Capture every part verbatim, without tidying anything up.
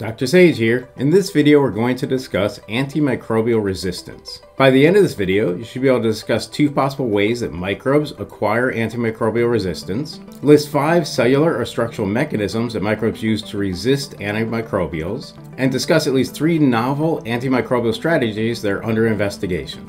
Doctor Sage here. In this video, we're going to discuss antimicrobial resistance. By the end of this video, you should be able to discuss two possible ways that microbes acquire antimicrobial resistance, list five cellular or structural mechanisms that microbes use to resist antimicrobials, and discuss at least three novel antimicrobial strategies that are under investigation.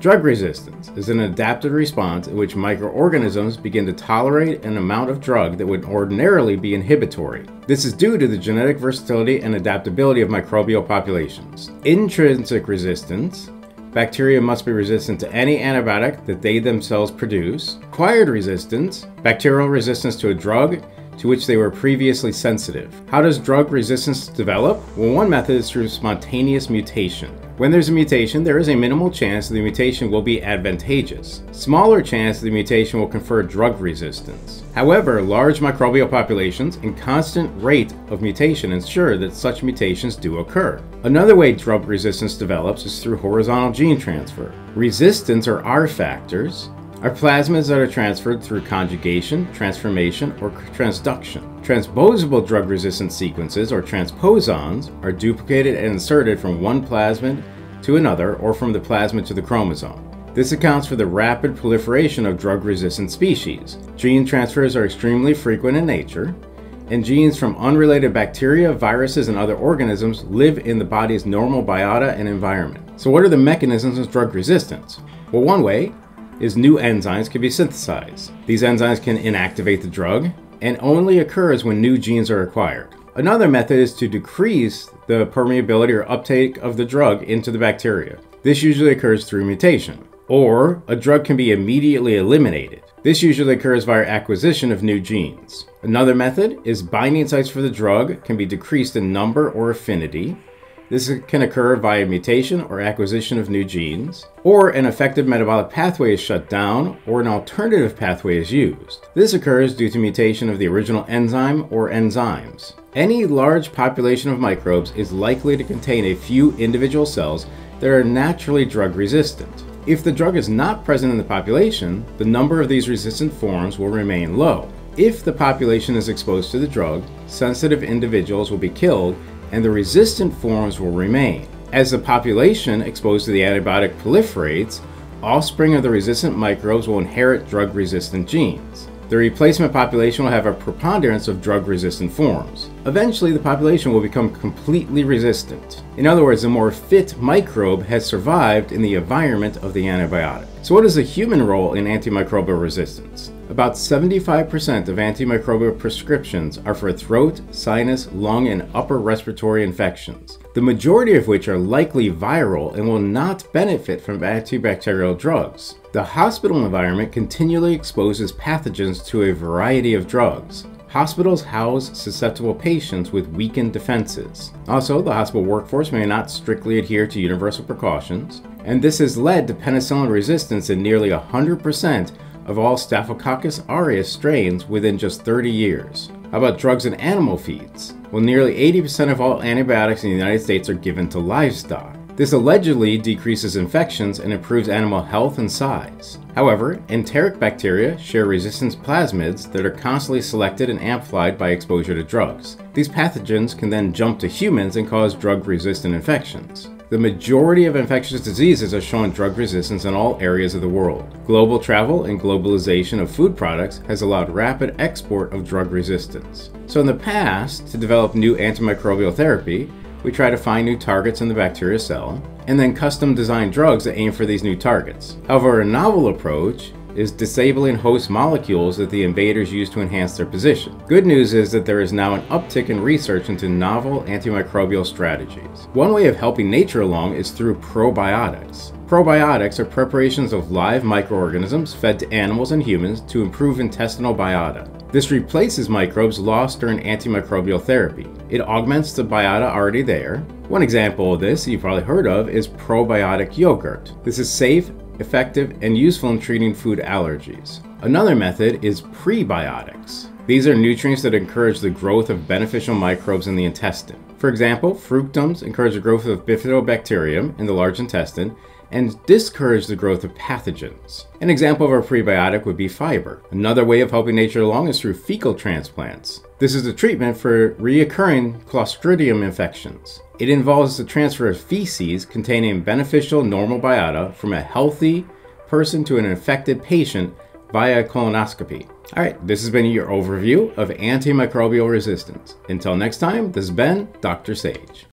Drug resistance is an adaptive response in which microorganisms begin to tolerate an amount of drug that would ordinarily be inhibitory. This is due to the genetic versatility and adaptability of microbial populations. Intrinsic resistance: bacteria must be resistant to any antibiotic that they themselves produce. Acquired resistance: bacterial resistance to a drug to which they were previously sensitive. How does drug resistance develop? Well, one method is through spontaneous mutation. When there's a mutation, there is a minimal chance that the mutation will be advantageous. Smaller chance that the mutation will confer drug resistance. However, large microbial populations and constant rate of mutation ensure that such mutations do occur. Another way drug resistance develops is through horizontal gene transfer. Resistance, or R factors, are plasmids that are transferred through conjugation, transformation, or transduction. Transposable drug-resistant sequences, or transposons, are duplicated and inserted from one plasmid to another or from the plasmid to the chromosome. This accounts for the rapid proliferation of drug-resistant species. Gene transfers are extremely frequent in nature, and genes from unrelated bacteria, viruses, and other organisms live in the body's normal biota and environment. So what are the mechanisms of drug resistance? Well, one way is new enzymes can be synthesized. These enzymes can inactivate the drug and only occurs when new genes are acquired. Another method is to decrease the permeability or uptake of the drug into the bacteria. This usually occurs through mutation, or a drug can be immediately eliminated. This usually occurs via acquisition of new genes. Another method is binding sites for the drug can be decreased in number or affinity. This can occur via mutation or acquisition of new genes, or an effective metabolic pathway is shut down or an alternative pathway is used. This occurs due to mutation of the original enzyme or enzymes. Any large population of microbes is likely to contain a few individual cells that are naturally drug resistant. If the drug is not present in the population, the number of these resistant forms will remain low. If the population is exposed to the drug, sensitive individuals will be killed and the resistant forms will remain. As the population exposed to the antibiotic proliferates, offspring of the resistant microbes will inherit drug-resistant genes. The replacement population will have a preponderance of drug-resistant forms. Eventually, the population will become completely resistant. In other words, the more fit microbe has survived in the environment of the antibiotic. So what is the human role in antimicrobial resistance? About seventy-five percent of antimicrobial prescriptions are for throat, sinus, lung, and upper respiratory infections, the majority of which are likely viral and will not benefit from antibacterial drugs. The hospital environment continually exposes pathogens to a variety of drugs. Hospitals house susceptible patients with weakened defenses. Also, the hospital workforce may not strictly adhere to universal precautions, and this has led to penicillin resistance in nearly one hundred percent of all Staphylococcus aureus strains within just thirty years. How about drugs and animal feeds? Well, nearly eighty percent of all antibiotics in the United States are given to livestock. This allegedly decreases infections and improves animal health and size. However, enteric bacteria share resistance plasmids that are constantly selected and amplified by exposure to drugs. These pathogens can then jump to humans and cause drug-resistant infections. The majority of infectious diseases are showing drug resistance in all areas of the world. Global travel and globalization of food products has allowed rapid export of drug resistance. So in the past, to develop new antimicrobial therapy, we try to find new targets in the bacteria cell, and then custom design drugs that aim for these new targets. However, a novel approach is disabling host molecules that the invaders use to enhance their position. Good news is that there is now an uptick in research into novel antimicrobial strategies. One way of helping nature along is through probiotics. Probiotics are preparations of live microorganisms fed to animals and humans to improve intestinal biota. This replaces microbes lost during antimicrobial therapy. It augments the biota already there. One example of this you've probably heard of is probiotic yogurt. This is safe, effective, and useful in treating food allergies. Another method is prebiotics. These are nutrients that encourage the growth of beneficial microbes in the intestine. For example, fructans encourage the growth of Bifidobacterium in the large intestine and discourage the growth of pathogens. An example of a prebiotic would be fiber. Another way of helping nature along is through fecal transplants. This is a treatment for reoccurring Clostridium infections. It involves the transfer of feces containing beneficial normal biota from a healthy person to an infected patient via colonoscopy. All right, this has been your overview of antimicrobial resistance. Until next time, this has been Doctor Sage.